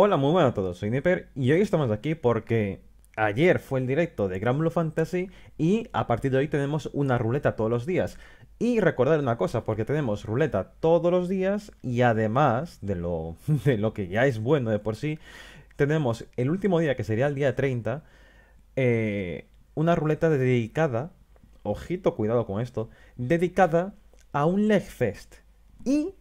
Hola, muy buenas a todos, soy Nipper y hoy estamos aquí porque ayer fue el directo de Granblue Fantasy y a partir de hoy tenemos una ruleta todos los días. Y recordar una cosa, porque tenemos ruleta todos los días y además de lo que ya es bueno de por sí, tenemos el último día, que sería el día 30, una ruleta dedicada, ojito, cuidado con esto, dedicada a un Legfest. Y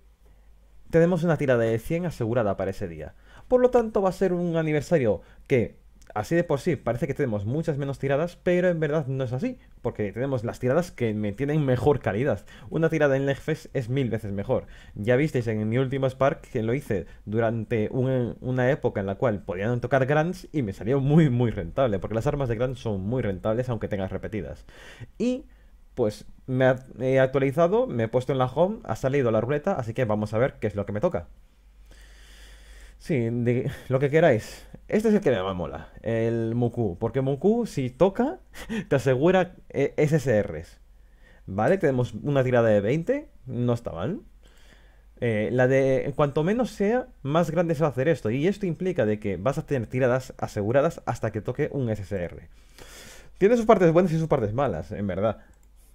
tenemos una tirada de 100 asegurada para ese día. Por lo tanto, va a ser un aniversario que, así de por sí, parece que tenemos muchas menos tiradas, pero en verdad no es así, porque tenemos las tiradas que me tienen mejor calidad. Una tirada en Legfest es 1000 veces mejor. Ya visteis en mi último Spark que lo hice durante una época en la cual podían tocar Grants y me salió muy, muy rentable, porque las armas de Grants son muy rentables, aunque tengas repetidas. Y pues me he actualizado, me he puesto en la home, ha salido la ruleta, así que vamos a ver qué es lo que me toca. Sí, lo que queráis. Este es el que me mola, el Muku, porque Muku, si toca, te asegura SSRs. Vale, tenemos una tirada de 20, no está mal. La de cuanto menos sea, más grande se va a hacer esto, y esto implica de que vas a tener tiradas aseguradas hasta que toque un SSR. Tiene sus partes buenas y sus partes malas, en verdad.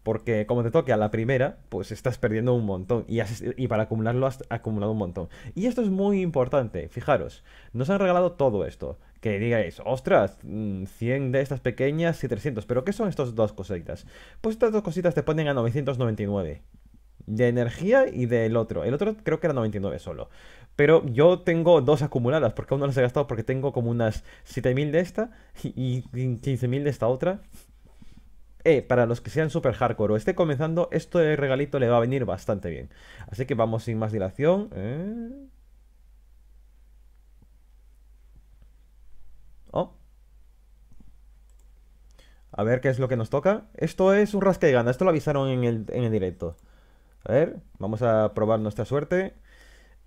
Porque como te toque a la primera, pues estás perdiendo un montón. Y para acumularlo has acumulado un montón. Y esto es muy importante. Fijaros, nos han regalado todo esto. Que digáis, ostras, 100 de estas pequeñas y 300. ¿Pero qué son estas dos cositas? Pues estas dos cositas te ponen a 999. De energía y del otro. El otro creo que era 99 solo. Pero yo tengo dos acumuladas, porque aún no las he gastado, porque tengo como unas 7000 de esta y 15000 de esta otra. Para los que sean super hardcore o esté comenzando, este regalito le va a venir bastante bien. Así que vamos sin más dilación. Oh. A ver qué es lo que nos toca. Esto es un rasca y gana. Esto lo avisaron en el directo. A ver, vamos a probar nuestra suerte.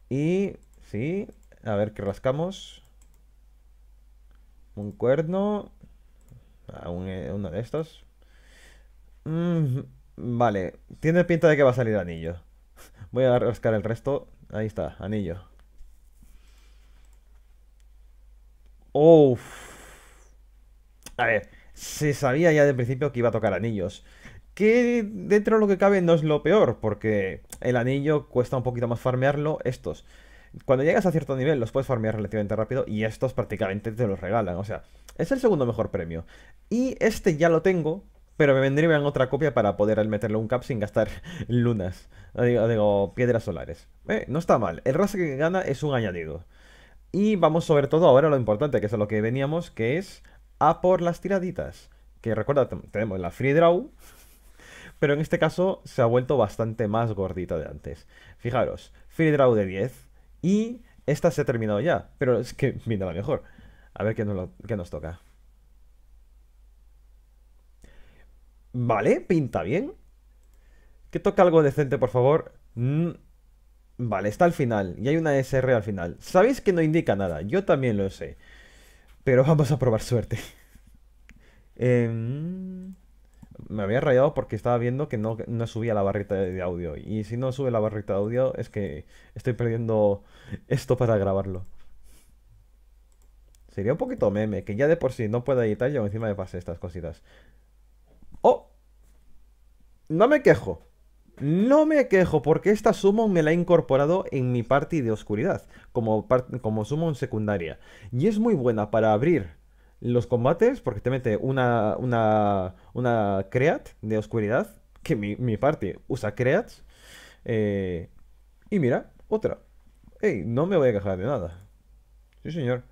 Y sí, a ver qué rascamos. Un cuerno. Uno de estos. Vale, tiene pinta de que va a salir anillo. Voy a rascar el resto. Ahí está, anillo. Uff. A ver, se sabía ya de principio que iba a tocar anillos. Que dentro de lo que cabe no es lo peor, porque el anillo cuesta un poquito más farmearlo. Estos, cuando llegas a cierto nivel, los puedes farmear relativamente rápido. Y estos prácticamente te los regalan. O sea, es el segundo mejor premio. Y este ya lo tengo, pero me vendría otra copia para poder meterle un cap sin gastar lunas. Digo, piedras solares. No está mal. El rasca que gana es un añadido. Y vamos sobre todo ahora a lo importante, que es a lo que veníamos, que es a por las tiraditas. Que recuerda, tenemos la free draw, pero en este caso se ha vuelto bastante más gordita de antes. Fijaros, free draw de 10. Y esta se ha terminado ya, pero es que mira la mejor. A ver qué nos toca. Vale, pinta bien. Que toque algo decente, por favor. Vale, está al final. Y hay una SR al final. Sabéis que no indica nada, yo también lo sé, pero vamos a probar suerte. Me había rayado porque estaba viendo que no subía la barrita de audio. Y si no sube la barrita de audio es que estoy perdiendo esto para grabarlo. Sería un poquito meme, que ya de por sí no pueda editar y encima me pase estas cositas. Oh, no me quejo. No me quejo porque esta summon me la he incorporado en mi party de oscuridad como summon secundaria. Y es muy buena para abrir los combates porque te mete una creat de oscuridad. Que mi party usa creats. Y mira, otra. Hey, no me voy a quejar de nada. Sí, señor.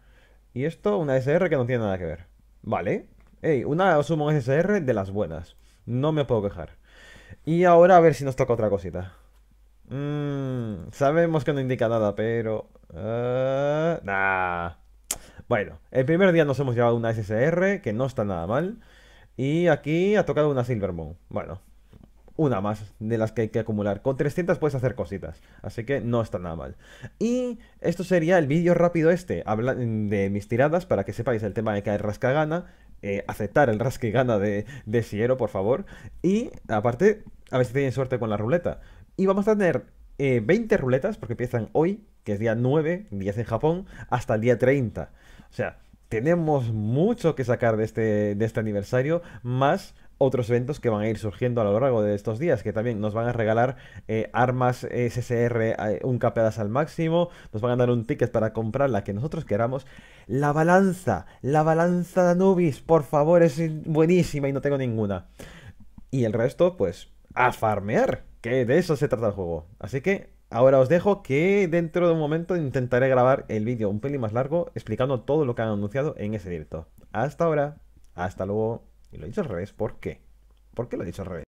Y esto, una SR que no tiene nada que ver. Vale. Hey, una summon SSR de las buenas. No me puedo quejar. Y ahora a ver si nos toca otra cosita. Sabemos que no indica nada, pero... nah. Bueno, el primer día nos hemos llevado una SSR, que no está nada mal. Y aquí ha tocado una Silver Moon. Bueno, una más de las que hay que acumular. Con 300 puedes hacer cositas, así que no está nada mal. Y esto sería el vídeo rápido de mis tiradas, para que sepáis el tema de que el rasca gana. Aceptar el rasca y gana de Siero, por favor. Y aparte, a ver si tenéis suerte con la ruleta. Y vamos a tener 20 ruletas, porque empiezan hoy, que es día 9, 10 en Japón, hasta el día 30. O sea, tenemos mucho que sacar de este aniversario, más otros eventos que van a ir surgiendo a lo largo de estos días, que también nos van a regalar armas SSR uncapeadas al máximo, nos van a dar un ticket para comprar la que nosotros queramos. La balanza de Anubis, por favor, es buenísima y no tengo ninguna. Y el resto, pues, a farmear, que de eso se trata el juego. Así que ahora os dejo, que dentro de un momento intentaré grabar el vídeo un pelín más largo, explicando todo lo que han anunciado en ese directo. Hasta ahora, hasta luego. Y lo he dicho al revés, ¿por qué? ¿Por qué lo he dicho al revés?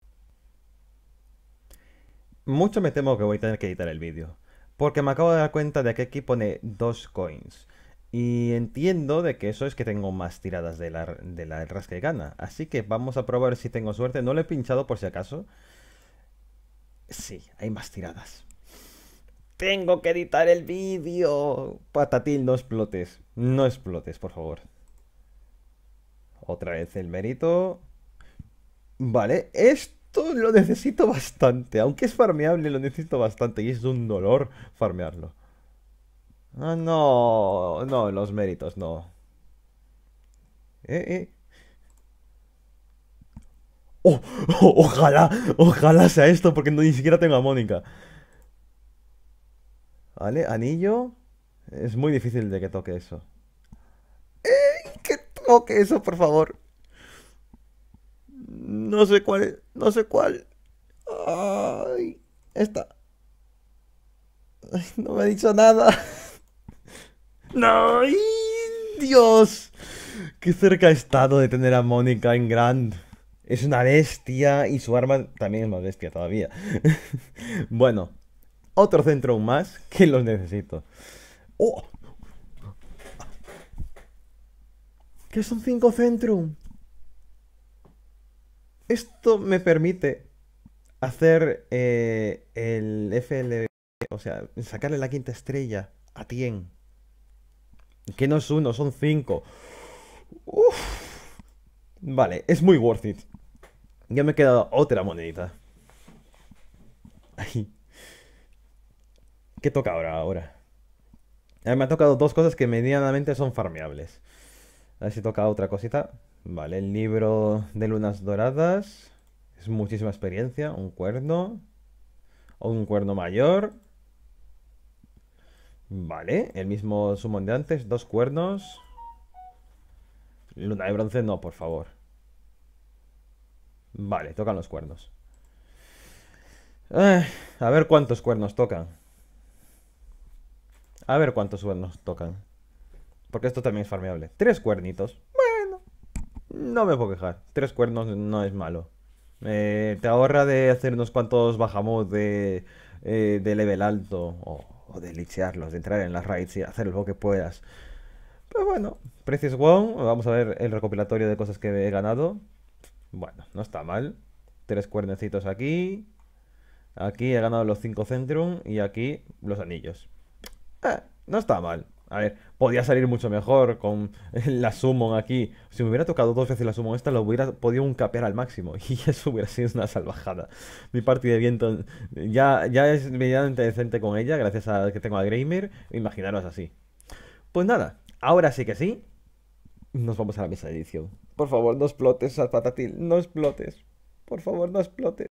Mucho me temo que voy a tener que editar el vídeo, porque me acabo de dar cuenta de que aquí pone 2 coins. Y entiendo de que eso es que tengo más tiradas de la rasca y gana. Así que vamos a probar si tengo suerte. No lo he pinchado por si acaso. Sí, hay más tiradas. Tengo que editar el vídeo. Patatín, no explotes. No explotes, por favor. Otra vez el mérito. Vale, esto lo necesito bastante. Aunque es farmeable, lo necesito bastante. Y es un dolor farmearlo. Ah, no. No, los méritos, no. Ojalá. Ojalá sea esto, porque no, ni siquiera tengo a Mónica. Vale, anillo. Es muy difícil de que toque eso. Ok, eso, por favor. No sé cuál es. No sé cuál. Ay, esta. Ay, no me ha dicho nada. No, ay, Dios. Qué cerca he estado de tener a Mónica en Grand. Es una bestia y su arma también es más bestia todavía. Bueno, otro centro más que los necesito. ¡Oh! ¿Qué son 5 Centrum? Esto me permite hacer el FLB, o sea, sacarle la 5ª estrella a Tien. Que no es uno, son 5. Vale, es muy worth it. Ya me he quedado otra monedita. Ay. ¿Qué toca ahora? Me han tocado 2 cosas que medianamente son farmeables. A ver si toca otra cosita. Vale, el libro de lunas doradas. Es muchísima experiencia. Un cuerno. O un cuerno mayor. Vale, el mismo summon de antes. 2 cuernos. Luna de bronce no, por favor. Vale, tocan los cuernos. A ver cuántos cuernos tocan. A ver cuántos cuernos tocan. Porque esto también es farmeable. 3 cuernitos. Bueno, no me puedo quejar. 3 cuernos no es malo. Te ahorra de hacer unos cuantos bajamos de level alto. O de lichearlos, de entrar en las raids y hacer lo que puedas. Pero bueno, Precious One. Vamos a ver el recopilatorio de cosas que he ganado. Bueno, no está mal. 3 cuernecitos aquí. Aquí he ganado los 5 Centrum. Y aquí los anillos. No está mal. A ver, podía salir mucho mejor con la summon aquí. Si me hubiera tocado 2 veces la summon esta, lo hubiera podido uncapear al máximo. Y eso hubiera sido una salvajada. Mi party de viento ya es medianamente decente con ella, gracias a que tengo a Gramer. Imaginaros así. Pues nada, ahora sí que sí. Nos vamos a la mesa de edición. Por favor, no explotes, Patatil. No explotes. Por favor, no explotes.